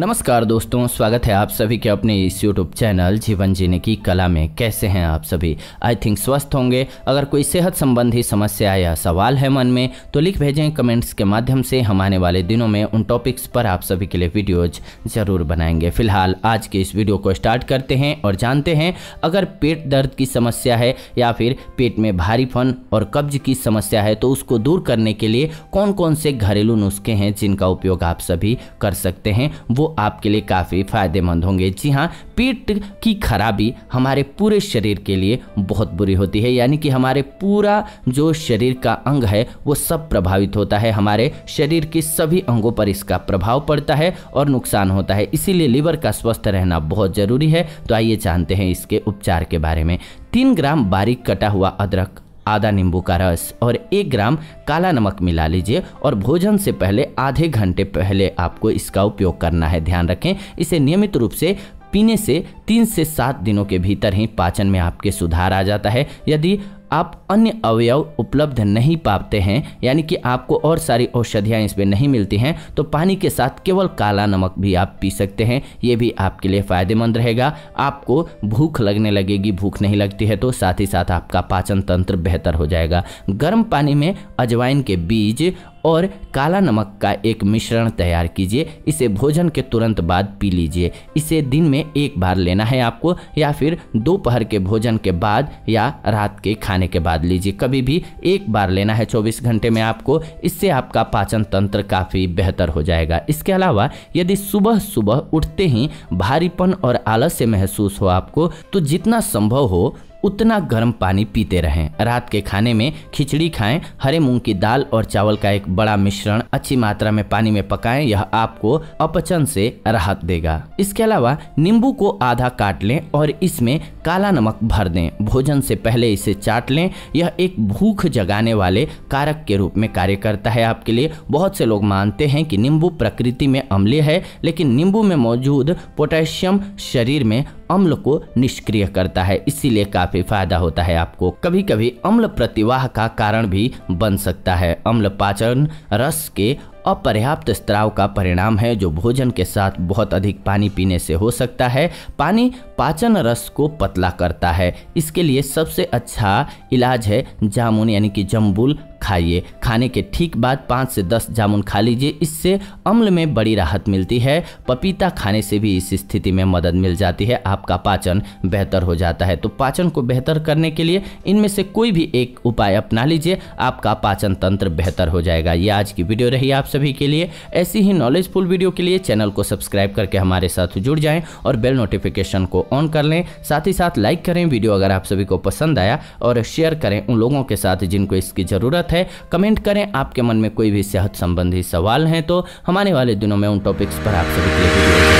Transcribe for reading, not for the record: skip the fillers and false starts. नमस्कार दोस्तों, स्वागत है आप सभी के अपने इस यूट्यूब चैनल जीवन जीने की कला में। कैसे हैं आप सभी? आई थिंक स्वस्थ होंगे। अगर कोई सेहत संबंधी समस्या या सवाल है मन में तो लिख भेजें कमेंट्स के माध्यम से। हम आने वाले दिनों में उन टॉपिक्स पर आप सभी के लिए वीडियोज ज़रूर बनाएंगे। फिलहाल आज के इस वीडियो को स्टार्ट करते हैं और जानते हैं, अगर पेट दर्द की समस्या है या फिर पेट में भारीपन और कब्ज की समस्या है तो उसको दूर करने के लिए कौन कौन से घरेलू नुस्खे हैं जिनका उपयोग आप सभी कर सकते हैं। वो आपके लिए काफ़ी फायदेमंद होंगे। जी हाँ, पेट की खराबी हमारे पूरे शरीर के लिए बहुत बुरी होती है, यानी कि हमारे पूरा जो शरीर का अंग है वो सब प्रभावित होता है। हमारे शरीर के सभी अंगों पर इसका प्रभाव पड़ता है और नुकसान होता है। इसीलिए लीवर का स्वस्थ रहना बहुत ज़रूरी है। तो आइए जानते हैं इसके उपचार के बारे में। 3 ग्राम बारीक कटा हुआ अदरक, आधा नींबू का रस और 1 ग्राम काला नमक मिला लीजिए और भोजन से पहले आधे घंटे पहले आपको इसका उपयोग करना है। ध्यान रखें, इसे नियमित रूप से पीने से 3 से 7 दिनों के भीतर ही पाचन में आपके सुधार आ जाता है। यदि आप अन्य अवयव उपलब्ध नहीं पाते हैं, यानी कि आपको और सारी औषधियाँ इसमें नहीं मिलती हैं, तो पानी के साथ केवल काला नमक भी आप पी सकते हैं। ये भी आपके लिए फ़ायदेमंद रहेगा। आपको भूख लगने लगेगी, भूख नहीं लगती है तो साथ ही साथ आपका पाचन तंत्र बेहतर हो जाएगा। गर्म पानी में अजवाइन के बीज और काला नमक का एक मिश्रण तैयार कीजिए, इसे भोजन के तुरंत बाद पी लीजिए। इसे दिन में 1 बार लेना है आपको, या फिर दोपहर के भोजन के बाद या रात के खाने के बाद लीजिए। कभी भी 1 बार लेना है 24 घंटे में आपको। इससे आपका पाचन तंत्र काफ़ी बेहतर हो जाएगा। इसके अलावा यदि सुबह सुबह उठते ही भारीपन और आलस्य महसूस हो आपको, तो जितना संभव हो उतना गर्म पानी पीते रहें। रात के खाने में खिचड़ी खाएं, हरे मूंग की दाल और चावल का एक बड़ा मिश्रण अच्छी मात्रा में पानी में पकाएं, यह आपको अपचन से राहत देगा। इसके अलावा नींबू को आधा काट लें और इसमें काला नमक भर दें। भोजन से पहले इसे चाट लें। यह एक भूख जगाने वाले कारक के रूप में कार्य करता है आपके लिए। बहुत से लोग मानते हैं कि नींबू प्रकृति में अम्लीय है, लेकिन नींबू में मौजूद पोटेशियम शरीर में अम्ल को निष्क्रिय करता है, इसीलिए काफ़ी फायदा होता है आपको। कभी कभी अम्ल प्रतिवाह का कारण भी बन सकता है। अम्ल पाचन रस के अपर्याप्त स्त्राव का परिणाम है, जो भोजन के साथ बहुत अधिक पानी पीने से हो सकता है। पानी पाचन रस को पतला करता है। इसके लिए सबसे अच्छा इलाज है जामुन, यानी कि जम्बुल खाइए। खाने के ठीक बाद 5 से 10 जामुन खा लीजिए, इससे अम्ल में बड़ी राहत मिलती है। पपीता खाने से भी इस स्थिति में मदद मिल जाती है, आपका पाचन बेहतर हो जाता है। तो पाचन को बेहतर करने के लिए इनमें से कोई भी एक उपाय अपना लीजिए, आपका पाचन तंत्र बेहतर हो जाएगा। ये आज की वीडियो रही आप सभी के लिए। ऐसी ही नॉलेजफुल वीडियो के लिए चैनल को सब्सक्राइब करके हमारे साथ जुड़ जाएं और बेल नोटिफिकेशन को ऑन कर लें। साथ ही साथ लाइक करें वीडियो अगर आप सभी को पसंद आया, और शेयर करें उन लोगों के साथ जिनको इसकी ज़रूरत है। कमेंट करें आपके मन में कोई भी सेहत संबंधी सवाल हैं, तो हम आने वाले दिनों में उन टॉपिक्स पर आप सभी के लिए